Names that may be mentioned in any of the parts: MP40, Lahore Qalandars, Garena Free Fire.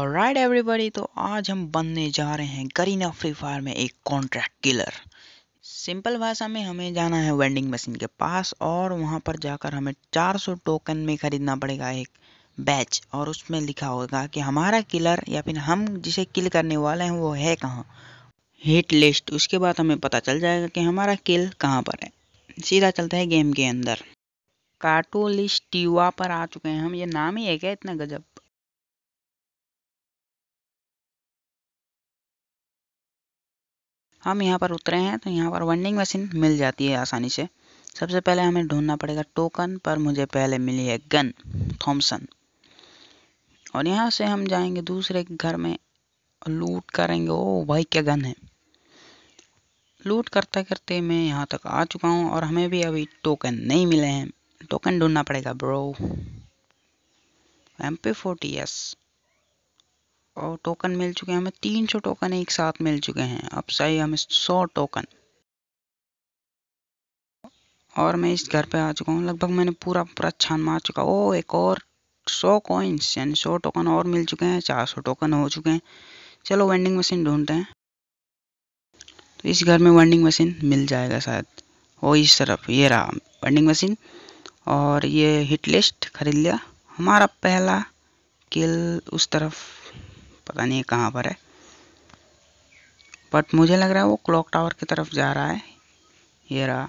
Alright everybody, तो आज हम बनने जा रहे हैं गरीना फ्री फायर में एक कॉन्ट्रैक्ट किलर। सिंपल भाषा में हमें जाना है वेंडिंग मशीन के पास और वहां पर जाकर हमें 400 टोकन में खरीदना पड़ेगा एक बैच, और उसमें लिखा होगा कि हमारा किलर या फिर हम जिसे किल करने वाले हैं वो है कहाँ। हिट लिस्ट, उसके बाद हमें पता चल जाएगा कि हमारा किल कहाँ पर है। सीधा चलता है गेम के अंदर। कार्टोलिस्टिवा पर आ चुके हैं हम। ये नाम ही है क्या इतना गजब। हम यहाँ पर उतरे हैं तो यहाँ पर वेंडिंग मशीन मिल जाती है आसानी से। सबसे पहले हमें ढूंढना पड़ेगा टोकन, पर मुझे पहले मिली है गन थॉमसन। और यहाँ से हम जाएंगे दूसरे घर में, लूट करेंगे। ओ भाई क्या गन है। लूट करते करते मैं यहाँ तक आ चुका हूँ और हमें भी अभी टोकन नहीं मिले हैं। टोकन ढूंढना पड़ेगा ब्रो। MP40, yes. और टोकन मिल चुके हैं हमें 300 टोकन एक साथ मिल चुके हैं। अब सही हमें 100 टोकन। और मैं इस घर पे आ चुका हूँ, लगभग मैंने पूरा छान मार चुका। ओ एक और 100 कॉइन्स यानी 100 टोकन और मिल चुके हैं। 400 टोकन हो चुके हैं। चलो वेंडिंग मशीन ढूंढते हैं। तो इस घर में वेंडिंग मशीन मिल जाएगा शायद। वो इस तरफ, ये रहा वेंडिंग मशीन। और ये हिट लिस्ट खरीद लिया। हमारा पहला किल उस तरफ पता नहीं कहाँ पर है, बट मुझे लग रहा है वो क्लॉक टावर की तरफ जा रहा है। ये रहा,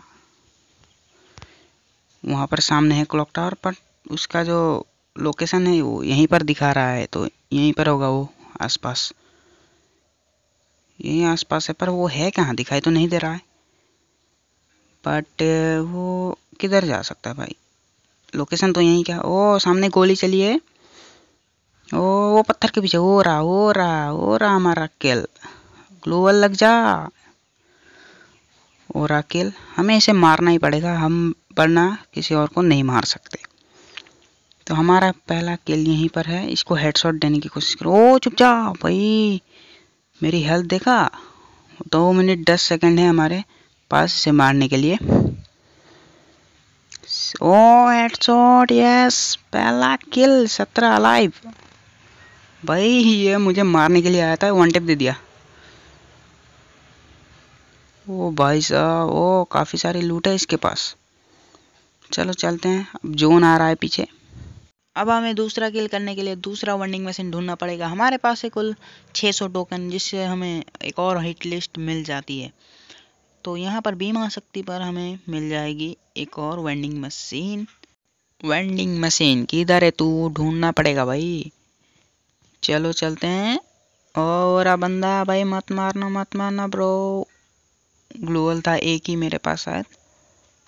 वहाँ पर सामने है क्लॉक टावर, पर उसका जो लोकेशन है वो यहीं पर दिखा रहा है। तो यहीं पर होगा वो, आसपास यहीं आसपास है। पर वो है कहाँ दिखाई तो नहीं दे रहा है, बट वो किधर जा सकता है भाई। लोकेशन तो यहीं क्या। ओ सामने गोली चली है। ओ वो पत्थर के पीछे। हो रहा हमारा किल। ग्लोबल लग जा। हो रहा किल। हमें इसे मारना ही पड़ेगा, हम वरना किसी और को नहीं मार सकते। तो हमारा पहला किल यहीं पर है। इसको हेडशॉट देने की कोशिश करो। ओ चुप जा भाई। मेरी हेल्थ देखा। 2 मिनट 10 सेकंड है हमारे पास इसे मारने के लिए। Oh headshot, yes. पहला किल, 17 अलाइव। भाई ये मुझे मारने के लिए आया था, 1 टैप दे दिया। ओ भाई साहब, ओ काफ़ी सारी लूट है इसके पास। चलो चलते हैं। अब जोन आ रहा है पीछे। अब हमें दूसरा किल करने के लिए दूसरा वेंडिंग मशीन ढूंढना पड़ेगा। हमारे पास है कुल 600 टोकन, जिससे हमें एक और हिट लिस्ट मिल जाती है। तो यहाँ पर बीम आसक्ति पर हमें मिल जाएगी एक और वेंडिंग मशीन। वेंडिंग मशीन किधर है तू, ढूंढना पड़ेगा भाई। चलो चलते हैं। और अब बंदा भाई मत मारना ब्रो। ग्लोबल था एक ही मेरे पास शायद,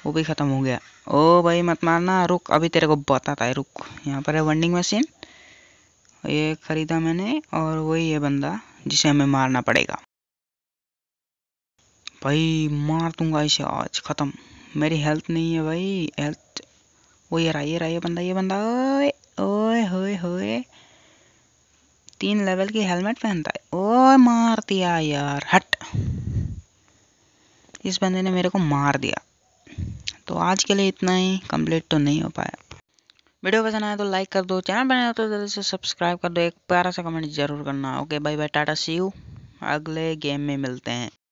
वो भी ख़त्म हो गया। ओ भाई मत मारना, रुक अभी तेरे को बताता है, रुक। यहाँ पर है वेंडिंग मशीन, ये ख़रीदा मैंने, और वही है बंदा जिसे हमें मारना पड़ेगा। भाई मार दूंगा इसे आज, ख़त्म। मेरी हेल्थ नहीं है भाई, हेल्थ। वो ये बंदा। ओए ओए होए होए, 3 लेवल की हेलमेट पहनता है। ओए मार दिया यार, हट। इस बंदे ने मेरे को मार दिया। तो आज के लिए इतना ही, कंप्लीट तो नहीं हो पाया। वीडियो पसंद आया तो लाइक कर दो, चैनल बनाया तो जल्दी से सब्सक्राइब कर दो, एक प्यारा सा कमेंट जरूर करना। Okay bye bye, tata, see you. अगले गेम में मिलते हैं।